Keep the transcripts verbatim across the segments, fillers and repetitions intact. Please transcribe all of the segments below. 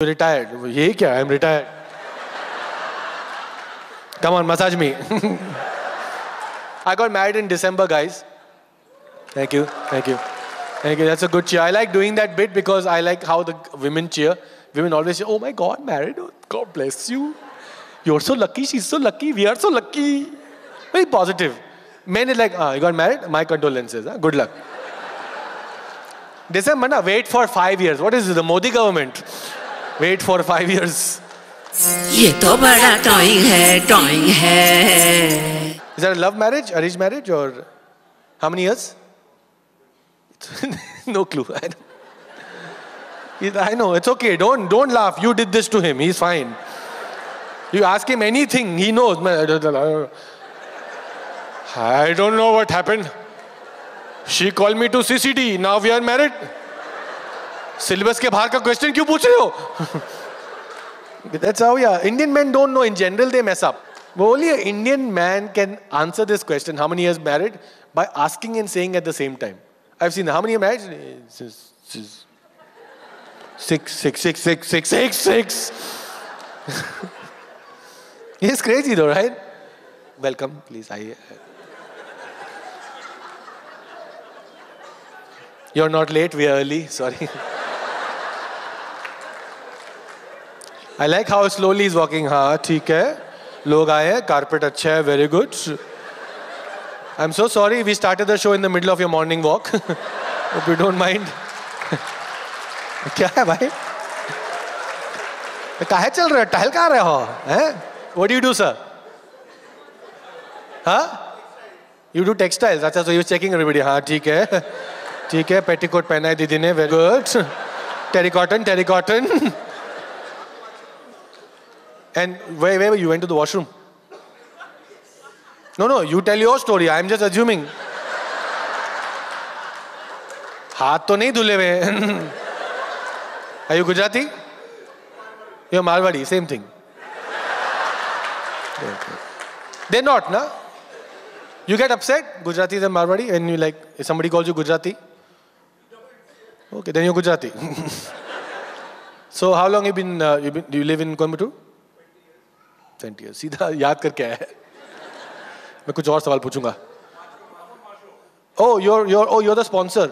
Retired. Ye kya? I'm retired. Come on, massage me. I got married in December, guys. Thank you. Thank you. Thank you. That's a good cheer. I like doing that bit because I like how the women cheer. Women always say, oh my God, married. God bless you. You're so lucky. She's so lucky. We are so lucky. Very positive. Men is like, ah, you got married? My condolences. Huh? Good luck. They say, Mana, wait for five years. What is this? The Modi government. Wait for five years. Ye to bada toying hai, toying hai. Is that a love marriage, arranged marriage, or how many years? No clue. I know. I know. It's okay. Don't don't laugh. You did this to him. He's fine. You ask him anything, he knows. I don't know what happened. She called me to C C D. Now we are married. Syllabus ke bahar ka question kyun pooch rahe ho? That's how, yeah. Indian men don't know. In general, they mess up. But only an Indian man can answer this question, how many years married, by asking and saying at the same time. I've seen how many years married? Six, six, six, six, six, six, six, six, six. It's crazy though, right? Welcome, please. I, I... You're not late, we are early, sorry. I like how slowly he's walking. Ha, theek hai. Log aaye hai. Carpet achha hai. Very good. I'm so sorry we started the show in the middle of your morning walk. Hope you don't mind. Kya hai, bhai? Kahe chal rahe ho? Tahil kahan rahe ho? Eh? What do you do, sir? Huh? You do textiles. Achha, so he was checking everybody. Ha, theek hai. Theek hai. Petticoat pehna hai didi ne. Very good. Terracotta, terracotta. And where, where were you? Went to the washroom? No, no, you tell your story. I'm just assuming. Haath to nahi dhule hue. Are you Gujarati? You're Marwadi, same thing. They're not, na? You get upset, Gujaratis and Marwadi, when you like, if somebody calls you Gujarati? Okay, then you're Gujarati. So how long you been, uh, you been, do you live in Coimbatore? twenty years. सीधा याद करके आया है। मैं कुछ और सवाल पूछूंगा। Oh, you're you're oh you're the sponsor.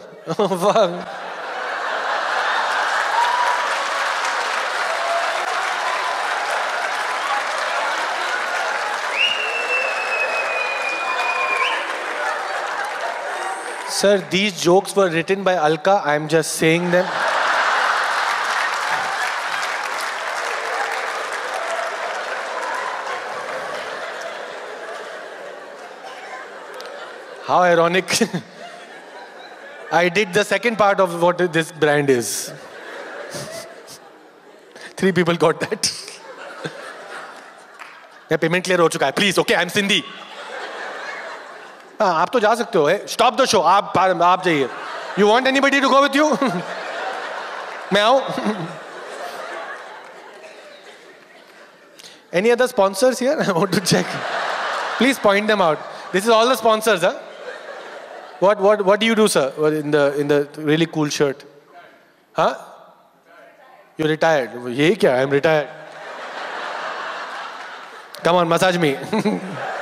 Sir, these jokes were written by Alka. I'm just saying them. How ironic. I did the second part of what this brand is. Three people got that. Payment clear ho chuka hai. Please, okay, I'm Sindhi. Ah, aap to ja sakte ho, eh? Stop the show. Aap, aap jaiye. You want anybody to go with you? Main aau. Any other sponsors here? I want to check. Please point them out. This is all the sponsors, huh? What, what, what do you do, sir, in the, in the really cool shirt? Huh? You're retired. Ye kya? I'm retired. Come on, massage me.